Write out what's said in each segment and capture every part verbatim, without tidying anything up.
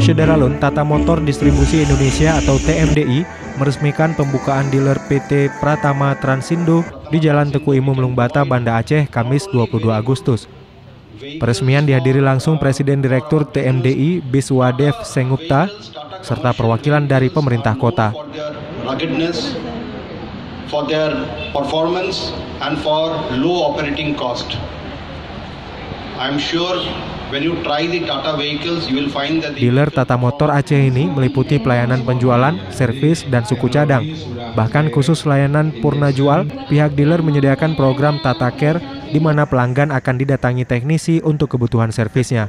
Saudara Lun, Tata Motor Distribusi Indonesia atau T M D I meresmikan pembukaan dealer P T Pratama Transindo di Jalan Teku Imum Lungbata, Banda Aceh, Kamis dua puluh dua Agustus. Peresmian dihadiri langsung Presiden Direktur T M D I Biswadev Sengupta serta perwakilan dari pemerintah kota. For their performance and for low operating cost. I'm sure when you try the Tata vehicles, you will find that the dealer Tata Motor Aceh ini meliputi pelayanan penjualan, servis, dan suku cadang. Bahkan khusus layanan purna jual, pihak dealer menyediakan program Tata Care di mana pelanggan akan didatangi teknisi untuk kebutuhan servisnya.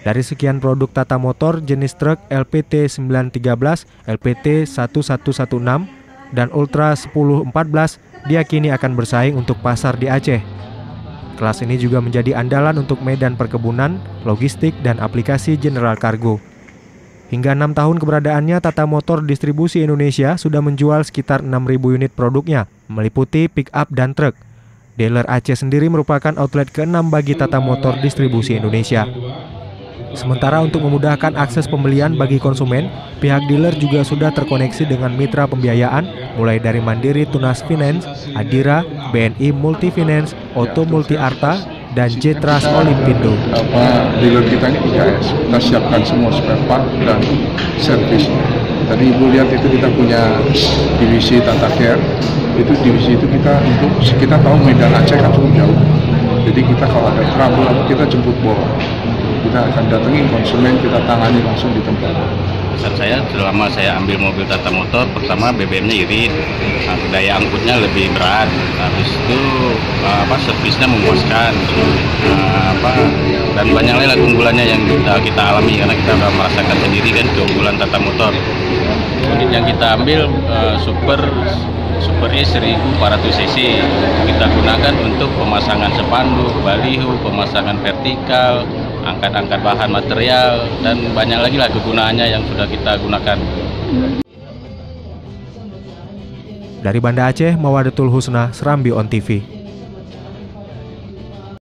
Dari sekian produk Tata Motor, jenis truk L P T sembilan satu tiga, L P T sebelas enam belas, dan Ultra sepuluh empat belas diakini akan bersaing untuk pasar di Aceh. Kelas ini juga menjadi andalan untuk medan perkebunan, logistik, dan aplikasi general kargo. Hingga enam tahun keberadaannya, Tata Motor Distribusi Indonesia sudah menjual sekitar enam ribu unit produknya, meliputi pick-up dan truk. Dealer Aceh sendiri merupakan outlet keenam bagi Tata Motor Distribusi Indonesia. Sementara untuk memudahkan akses pembelian bagi konsumen, pihak dealer juga sudah terkoneksi dengan mitra pembiayaan mulai dari Mandiri Tunas Finance, Adira, B N I Multi Finance, Oto Multi Artha, dan J-Trust Olympindo. Apa dealer kita ini I K S, kita siapkan semua spare part dan servisnya. Tadi Ibu lihat itu kita punya divisi Tata Care, itu divisi itu kita untuk kita tahu medan Aceh kan cukup jauh. Jadi kita kalau ada trouble kita jemput bola. Kita akan datangin konsumen, kita tangani langsung di tempat. Pesan saya, selama saya ambil mobil Tata Motor, pertama B B M-nya irit, daya angkutnya lebih berat, habis itu apa servisnya memuaskan, apa dan banyak lain keunggulannya yang kita, kita alami karena kita sudah merasakan sendiri kan keunggulan Tata Motor. Unit yang kita ambil uh, super supernya seribu empat ratus cc, kita gunakan untuk pemasangan spanduk, baliho, pemasangan vertikal, angkat-angkat bahan material, dan banyak lagi lah kegunaannya yang sudah kita gunakan. Dari Banda Aceh, Mawaddatul Husna, Serambi On T V.